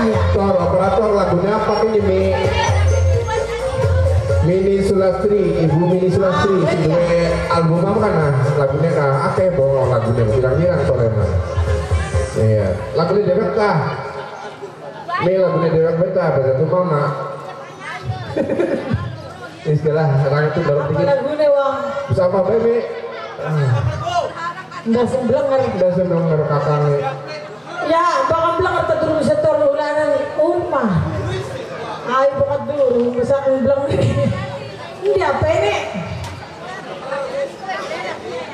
Editor, operator lagunya apa ini? Mini Sulastri, Ibu Mini Sulastri. Album apa kan? Lagunya kah? Ake bohong lagunya, bilang-bilang soalnya mah. Iya, lagunya dewek kah? Ini lagunya dewek beta, beta tuh mama. Istilah orang itu baru dikit. Lagunya wong. Bisa apa bebe? Nggak semblenger. Nggak semblenger kakaknya. Ya, bakal blenger terus setor ulanan umah. Ay, bukat dulu, besar blenger. Ini apa ini?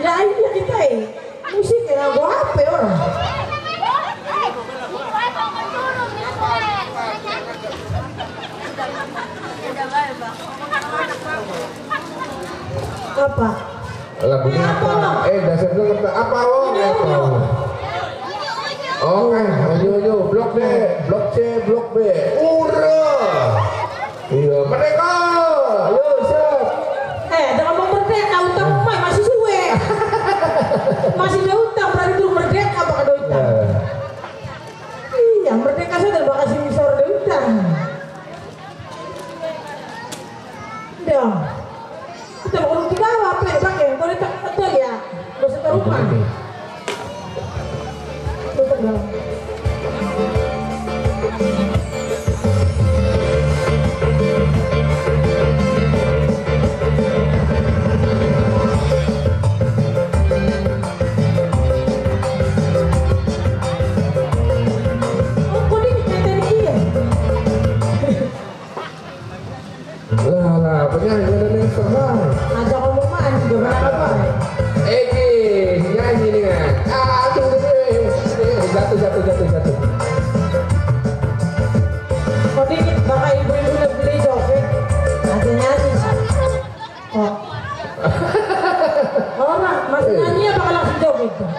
Ya ini kita ini musik yang gua apa orang? Apa? Lagunya apa? Dasar dulu apa wong? Oh, ojo blok D, blok C, blok B. Ura. Iya, mereka. Ayo, siap. Ada ngomong merdeka, utang rumah masih suwe. Masih ada utang, berarti belum merdeka bakal ada utang. Iya, merdeka sudah bakal sini sore ada utang. Dah. Kita mau tiga apa ya, Bang? Kalau tak betul ya. Enggak usah terlupa.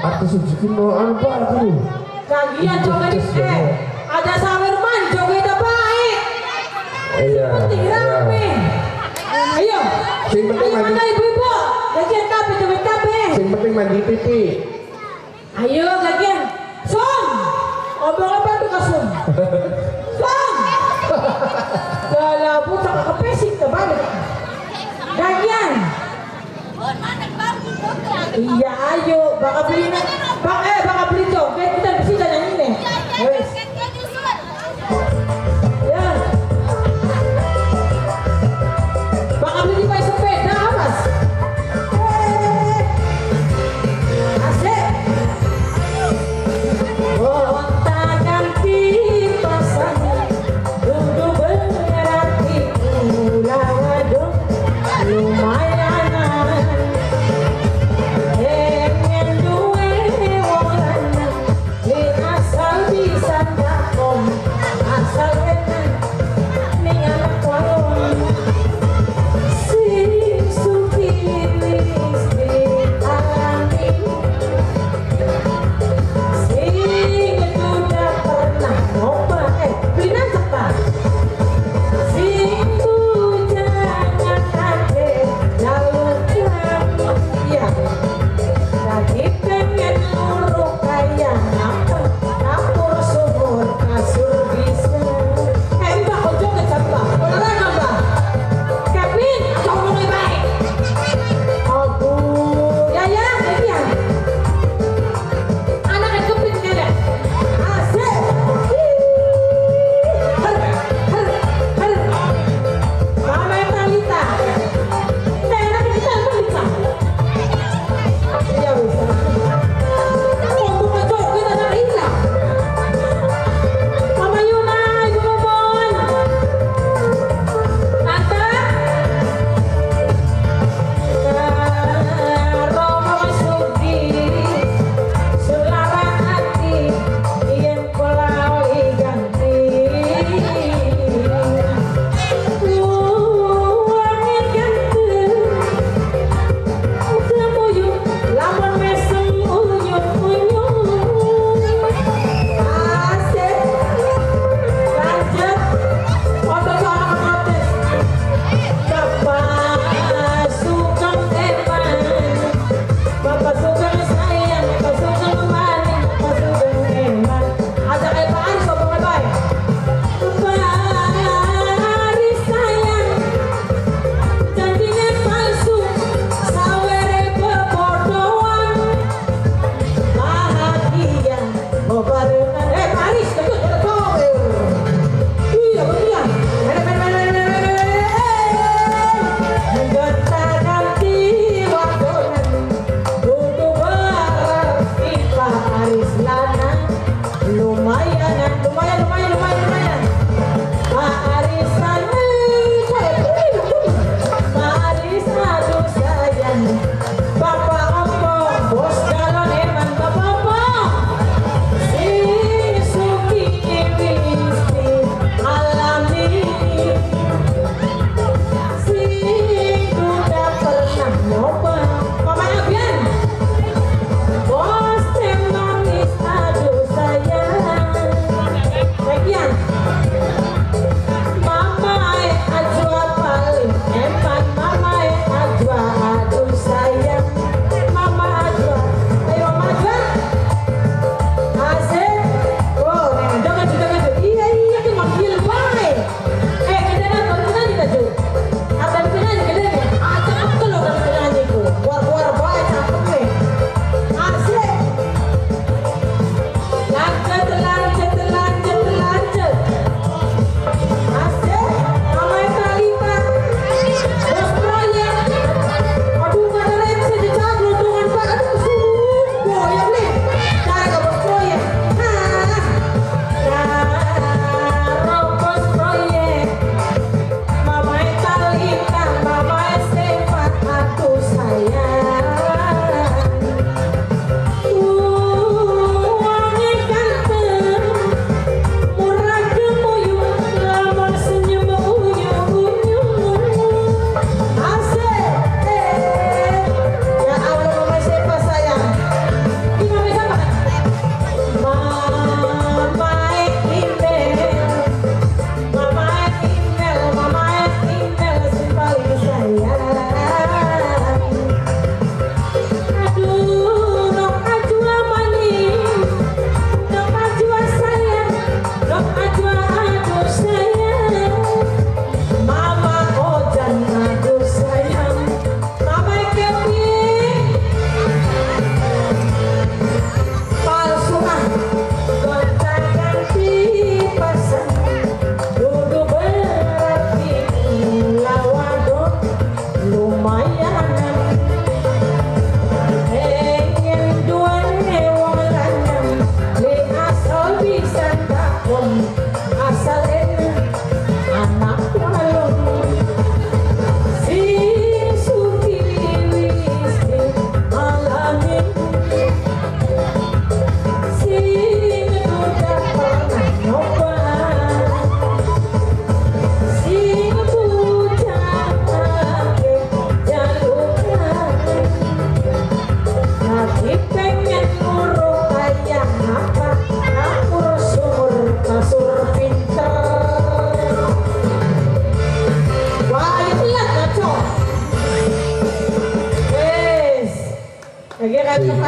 Aku sujukin mau apa aku? Kagian coba di ada sawer manjo kita baik. Iya. Rapi. Ayo. Sing penting mandi. Ibu-ibu, lagian tapi coba tapi. Sing penting mandi pipi. Ayo lagian. Som. Obong apa tuh kasum? Som. Kalau putar kepesik terbalik. Lagian. Iya ayo, bakal beli joget kita di sini nyanyi nih. Wes. Ya. Bakal beli pakai sepeda mas. Asik. Gonta ganti pasangan, duduk berhati ulah waduk lumayan.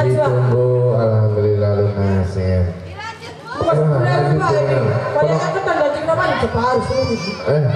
Alhamdulillah lunas ya. Mas berapa ini? Banyak kan tanda cinta mana? Cepat harus